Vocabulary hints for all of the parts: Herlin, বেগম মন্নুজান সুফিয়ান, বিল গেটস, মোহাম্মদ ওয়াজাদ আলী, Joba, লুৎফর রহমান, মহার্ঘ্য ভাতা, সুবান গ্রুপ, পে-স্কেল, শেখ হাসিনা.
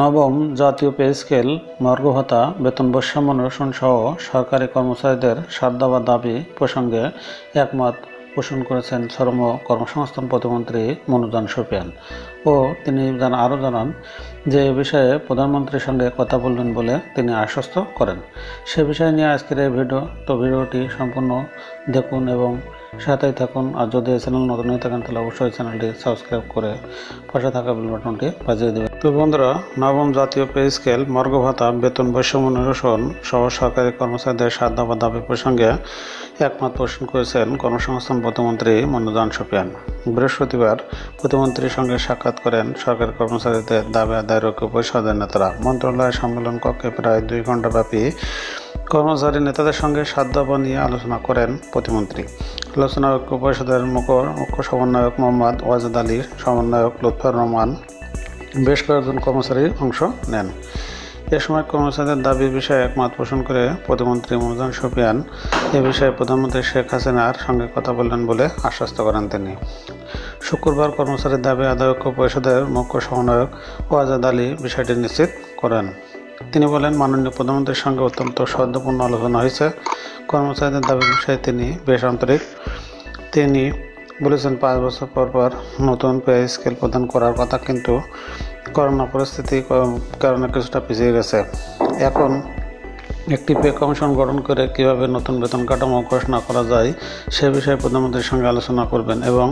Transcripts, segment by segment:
নবম জাতীয় pay scale, মর্গভাতা, বেতন বৈষম্য নিরসন সহ সরকারি কর্মচারীদের স্বার্থ বা দাবি প্রসঙ্গে একমত পোষণ করেছেন শ্রম কর্মসংস্থান প্রতিমন্ত্রী মন্নুজান সুফিয়ান। ও তিনি আরও জানান যে এ বিষয়ে প্রধানমন্ত্রীর সঙ্গে কথা বলবেন বলে তিনি আশ্বস্ত করেন। সে বিষয় নিয়ে আজকের এই ভিডিও, তো ভিডিওটি সম্পূর্ণ দেখুন এবং সাথেই থাকুন। আর যদি এই চ্যানেল নতুন হয়ে থাকেন তাহলে অবশ্যই চ্যানেলটি সাবস্ক্রাইব করে পাশে থাকা বেল বাটনটি বাজিয়ে দেবেন। তো বন্ধুরা, নবম জাতীয় পে স্কেল, মর্গ ভাতা, বেতন বৈষম্য নিরসন সহ সরকারি কর্মচারীদের স্বার্থ বা দাবি প্রসঙ্গে একমত পোষণ করেছেন কর্মসংস্থান প্রতিমন্ত্রী মন্নুজান সুফিয়ান। বৃহস্পতিবার প্রতিমন্ত্রীর সঙ্গে সাক্ষাৎ করেন সরকারি কর্মচারীদের দাবি আদায় রক্ষা পরিষদের নেতারা। মন্ত্রণালয়ের সম্মেলন কক্ষে প্রায় 2 ঘণ্টাব্যাপী কর্মচারী নেতাদের সঙ্গে স্বার্থদাবা নিয়ে আলোচনা করেন প্রতিমন্ত্রী। আলোচনা ঐক্য পরিষদের মুখ্য সমন্বয়ক মোহাম্মদ ওয়াজাদ আলী, সমন্বয়ক লুৎফর রহমান, বেশ কয়েকজন কর্মচারী অংশ নেন। এ সময় কর্মচারীদের দাবির বিষয়ে একমত পোষণ করে প্রতিমন্ত্রী মন্নুজান সুফিয়ান এ বিষয়ে প্রধানমন্ত্রী শেখ হাসিনার সঙ্গে কথা বললেন বলে আশ্বস্ত করেন তিনি। শুক্রবার কর্মচারীর দাবি আদায় ঐক্য পরিষদের মুখ্য সমন্বয়ক ওয়াজাদ আলী বিষয়টি নিশ্চিত করেন। তিনি বলেন, মাননীয় প্রধানমন্ত্রীর সঙ্গে অত্যন্ত সদ্যপূর্ণ আলোচনা হয়েছে। কর্মচারীদের দাবির বিষয়ে তিনি বেশ আন্তরিক। তিনি বলেছেন, 5 বছর পর নতুন পে স্কেল প্রদান করার কথা, কিন্তু করোনা পরিস্থিতির কারণে কিছুটা পিছিয়ে গেছে। এখন একটি পে কমিশন গঠন করে কীভাবে নতুন বেতন কাঠামো ঘোষণা করা যায় সে বিষয়ে প্রধানমন্ত্রীর সঙ্গে আলোচনা করবেন এবং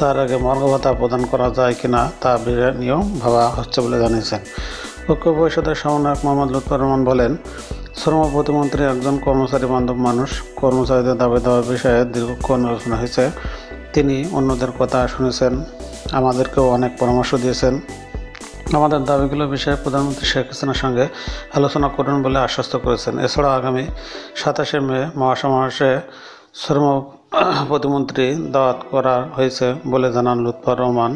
তার আগে মর্গ ভাতা প্রদান করা যায় কিনা তা নিয়েও ভাবা হচ্ছে বলে জানিয়েছেন। ঐক্য পরিষদের সমন্বয়ক মোহাম্মদ লুৎফর রহমান বলেন, শ্রম প্রতিমন্ত্রী একজন কর্মচারী বান্ধব মানুষ। কর্মচারীদের দাবি দেওয়ার বিষয়ে দীর্ঘক্ষণ আলোচনা হয়েছে। তিনি অন্যদের কথা শুনেছেন, আমাদেরকেও অনেক পরামর্শ দিয়েছেন। আমাদের দাবিগুলো বিষয়ে প্রধানমন্ত্রী শেখ হাসিনার সঙ্গে আলোচনা করবেন বলে আশ্বস্ত করেছেন। এছাড়া আগামী 27 মে মহাসমাবেশে শ্রম প্রতিমন্ত্রী দাওয়াত করা হয়েছে বলে জানান লুৎফর রহমান।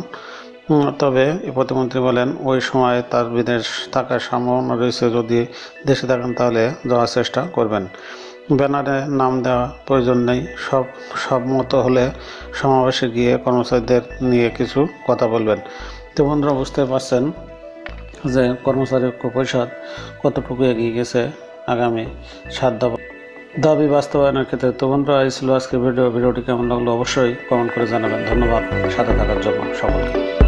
তবে প্রতিমন্ত্রী বলেন, ওই সময় তার বিদেশ থাকার সম্ভাবনা রয়েছে। যদি দেশে থাকেন তাহলে যাওয়ার চেষ্টা করবেন। ব্যানারে নাম দেওয়া প্রয়োজন নেই। সব মত হলে সমাবেশে গিয়ে কর্মচারীদের নিয়ে কিছু কথা বলবেন। তো বন্ধুরা, বুঝতে পারছেন যে কর্মচারী ঐক্য পরিষদ কতটুকু এগিয়ে গেছে আগামী দাবি বাস্তবায়নের ক্ষেত্রে। তো বন্ধুরা, এই ছিল আজকের ভিডিও। ভিডিওটি কেমন লাগলো অবশ্যই কমেন্ট করে জানাবেন। ধন্যবাদ সাথে থাকার জন্য সকলকে।